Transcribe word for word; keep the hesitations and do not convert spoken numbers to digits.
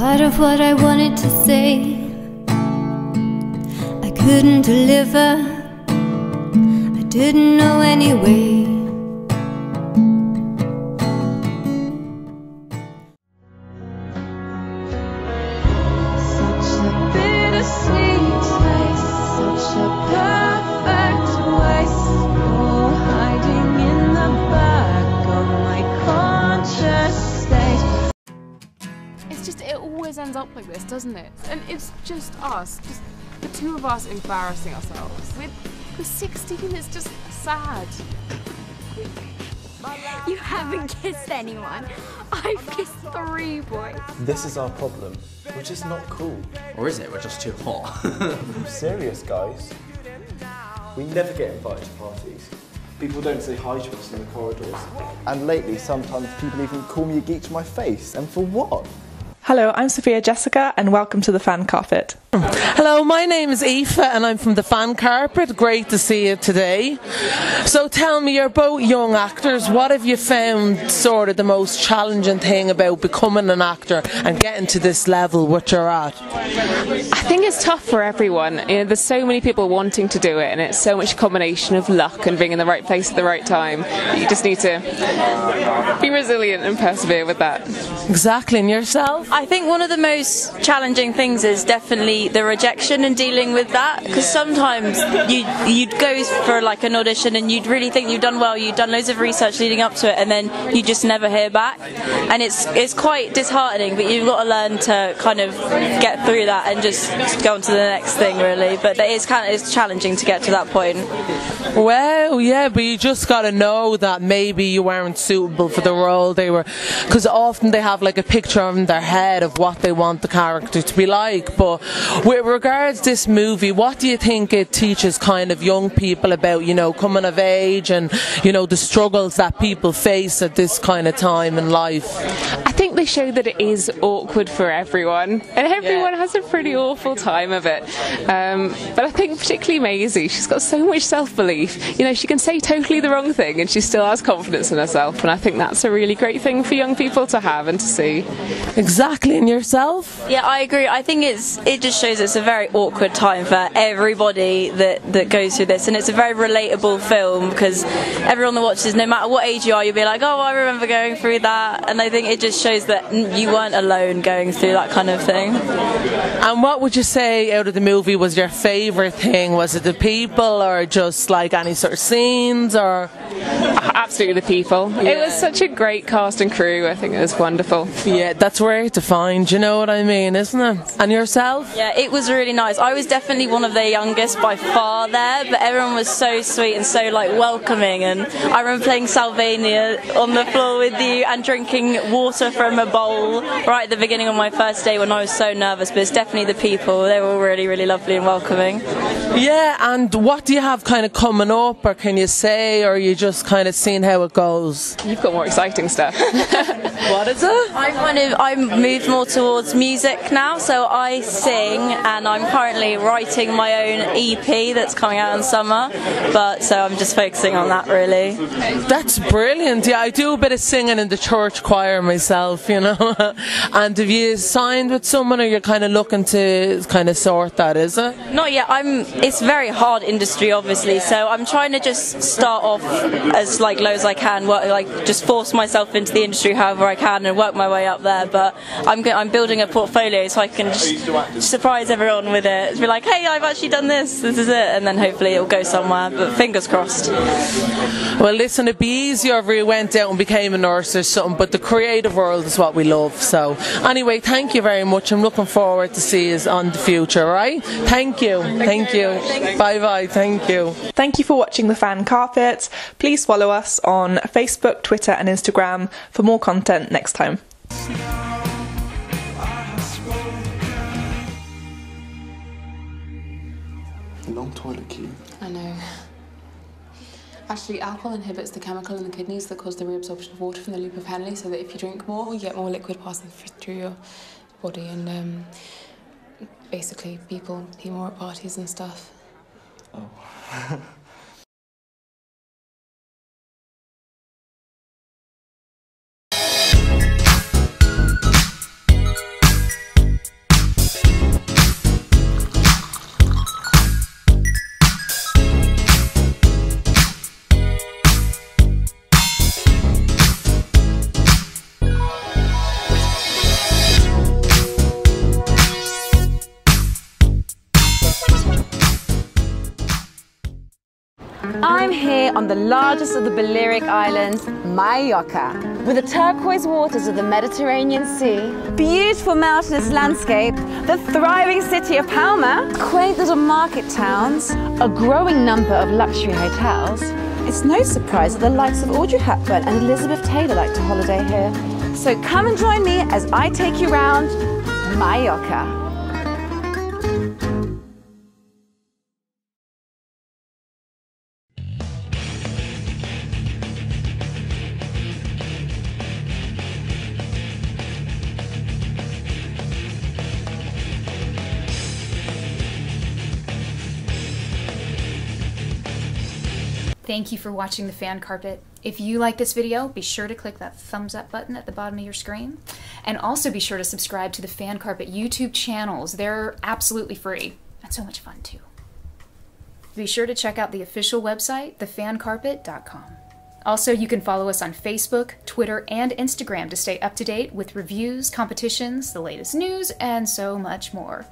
part of what I wanted to say I couldn't deliver, I didn't know anyway. Ends up like this, doesn't it? And it's just us, just the two of us embarrassing ourselves. We're, we're sixteen, it's just sad. You haven't kissed anyone. I've kissed three boys. This is our problem. We're just not cool. Or is it? We're just too hot. I'm serious, guys. We never get invited to parties. People don't say hi to us in the corridors. And lately, sometimes people even call me a geek to my face. And for what? Hello, I'm Sophia Jessica and welcome to The Fan Carpet. Hello, my name is Aoife and I'm from The Fan Carpet. Great to see you today. So tell me, you're both young actors. What have you found sort of the most challenging thing about becoming an actor and getting to this level what you're at? I think it's tough for everyone. You know, there's so many people wanting to do it and it's so much combination of luck and being in the right place at the right time. You just need to be resilient and persevere with that. Exactly, and yourself? I think one of the most challenging things is definitely the rejection and dealing with that, because sometimes you, you'd go for like an audition and you'd really think you've done well, you've done loads of research leading up to it, and then you just never hear back, and it's it's quite disheartening, but you've got to learn to kind of get through that and just go on to the next thing really, but it is kind of, it's challenging to get to that point. Well, yeah, but you just got to know that maybe you weren't suitable for the role they were, because often they have like a picture on their head of what they want the character to be like. But with regards this movie, what do you think it teaches kind of young people about, you know, coming of age and, you know, the struggles that people face at this kind of time in life? I think they show that it is awkward for everyone and everyone yeah. has a pretty awful time of it, um, but I think particularly Maisie, she's got so much self-belief, you know, she can say totally the wrong thing and she still has confidence in herself, and I think that's a really great thing for young people to have and to see. Exactly. In yourself? Yeah, I agree. I think it's it just shows it's a very awkward time for everybody that, that goes through this, and it's a very relatable film because everyone that watches, no matter what age you are, you'll be like, oh, I remember going through that, and I think it just shows that you weren't alone going through that kind of thing. And what would you say out of the movie was your favourite thing? Was it the people or just like any sort of scenes or...? Absolutely the people. Yeah. It was such a great cast and crew. I think it was wonderful. Yeah, that's where to find, you know what I mean, isn't it? And yourself? Yeah, it was really nice. I was definitely one of the youngest by far there, but everyone was so sweet and so like welcoming, and I remember playing Salvania on the floor with you and drinking water from a bowl right at the beginning of my first day when I was so nervous, but it's definitely the people. They were all really, really lovely and welcoming. Yeah, and what do you have kind of coming up, or can you say, or are you just kind of seeing how it goes? You've got more exciting stuff. What is it? I kind of, I'm moved more towards music now, so I sing, and I'm currently writing my own E P that's coming out in summer, but so I'm just focusing on that really. That's brilliant. Yeah, I do a bit of singing in the church choir myself, you know. And have you signed with someone, or you're kind of looking to kind of sort that, is it? Not yet. I'm, it's very hard industry obviously, so I'm trying to just start off as like low as I can, work, like just force myself into the industry however I can and work my way up there, but I'm, I'm building a portfolio so I can just surprise everyone with it. Be like, hey, I've actually done this, this is it, and then hopefully it'll go somewhere, but fingers crossed. Well listen, it'd be easier if we went out and became a nurse or something, but the creative world is what we love, so anyway, thank you very much. I'm looking forward to see you on the future, right? Thank you. Thank you. Bye bye. Thank you. Thank you for watching The Fan Carpet. Please follow us on Facebook, Twitter and Instagram for more content next time. Long toilet queue. I know. Actually, alcohol inhibits the chemical in the kidneys that cause the reabsorption of water from the loop of Henle, so that if you drink more, you get more liquid passing through your body, and um, basically people pee more at parties and stuff. Oh. the largest of the Balearic Islands, Mallorca. With the turquoise waters of the Mediterranean Sea, beautiful mountainous landscape, the thriving city of Palma, quaint little market towns, a growing number of luxury hotels, it's no surprise that the likes of Audrey Hepburn and Elizabeth Taylor like to holiday here. So come and join me as I take you round Mallorca. Thank you for watching The Fan Carpet. If you like this video, be sure to click that thumbs up button at the bottom of your screen. And also be sure to subscribe to The Fan Carpet YouTube channels. They're absolutely free and so much fun too. Be sure to check out the official website, the fan carpet dot com. Also, you can follow us on Facebook, Twitter, and Instagram to stay up to date with reviews, competitions, the latest news, and so much more.